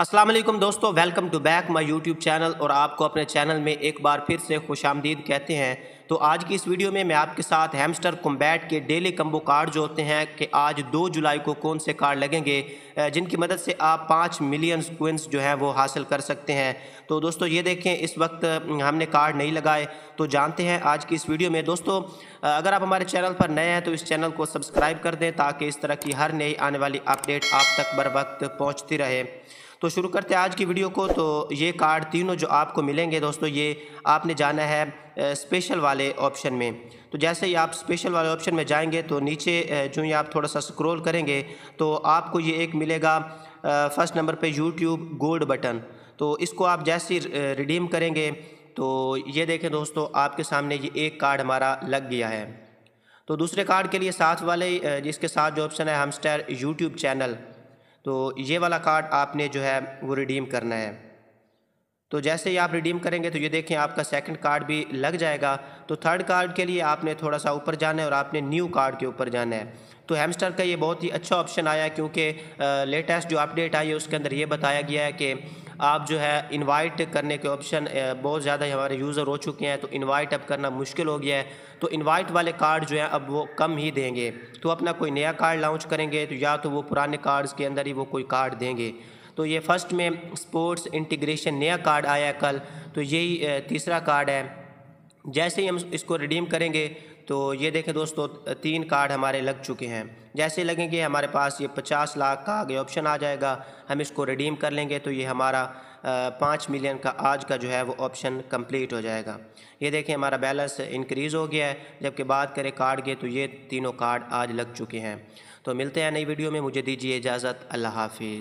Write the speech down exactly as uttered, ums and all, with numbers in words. अस्सलाम वालेकुम दोस्तों, welcome to back my YouTube channel और आपको अपने चैनल में एक बार फिर से खुशामदीद कहते हैं। तो आज की इस वीडियो में मैं आपके साथ हैमस्टर कॉम्बैट के डेली कम्बो कार्ड जो होते हैं कि आज दो जुलाई को कौन से कार्ड लगेंगे जिनकी मदद से आप पाँच मिलियन क्विंस जो हैं वो हासिल कर सकते हैं। तो दोस्तों ये देखें, इस वक्त हमने कार्ड नहीं लगाए, तो जानते हैं आज की इस वीडियो में। दोस्तों अगर आप हमारे चैनल पर नए हैं तो इस चैनल को सब्सक्राइब कर दें ताकि इस तरह की हर नई आने वाली अपडेट आप तक बर वक्त पहुँचती रहे। तो शुरू करते हैं आज की वीडियो को। तो ये कार्ड तीनों जो आपको मिलेंगे दोस्तों, ये आपने जाना है स्पेशल वाले ऑप्शन में। तो जैसे ही आप स्पेशल वाले ऑप्शन में जाएंगे तो नीचे जो ही आप थोड़ा सा स्क्रॉल करेंगे तो आपको ये एक मिलेगा फर्स्ट नंबर पे यूट्यूब गोल्ड बटन। तो इसको आप जैसे ही रिडीम करेंगे तो ये देखें दोस्तों, आपके सामने ये एक कार्ड हमारा लग गया है। तो दूसरे कार्ड के लिए साथ वाले जिसके साथ जो ऑप्शन है हैमस्टर यूट्यूब चैनल, तो ये वाला कार्ड आपने जो है वो रिडीम करना है। तो जैसे ही आप रिडीम करेंगे तो ये देखें, आपका सेकंड कार्ड भी लग जाएगा। तो थर्ड कार्ड के लिए आपने थोड़ा सा ऊपर जाना है और आपने न्यू कार्ड के ऊपर जाना है। तो हैमस्टर का ये बहुत ही अच्छा ऑप्शन आया है क्योंकि लेटेस्ट जो अपडेट आई है उसके अंदर ये बताया गया है कि आप जो है इनवाइट करने के ऑप्शन बहुत ज़्यादा हमारे यूज़र हो चुके हैं, तो इनवाइट अब करना मुश्किल हो गया है। तो इनवाइट वाले कार्ड जो है अब वो कम ही देंगे। तो अपना कोई नया कार्ड लॉन्च करेंगे तो या तो वो पुराने कार्ड्स के अंदर ही वो कोई कार्ड देंगे। तो ये फर्स्ट में स्पोर्ट्स इंटीग्रेशन नया कार्ड आया है कल, तो यही तीसरा कार्ड है। जैसे ही हम इसको रिडीम करेंगे तो ये देखें दोस्तों, तीन कार्ड हमारे लग चुके हैं। जैसे लगेंगे हमारे पास ये पचास लाख का आगे ऑप्शन आ जाएगा, हम इसको रिडीम कर लेंगे तो ये हमारा पाँच मिलियन का आज का जो है वो ऑप्शन कंप्लीट हो जाएगा। ये देखें हमारा बैलेंस इंक्रीज़ हो गया है। जबकि बात करें कार्ड के तो ये तीनों कार्ड आज लग चुके हैं। तो मिलते हैं नई वीडियो में, मुझे दीजिए इजाज़त, अल्लाह हाफिज़।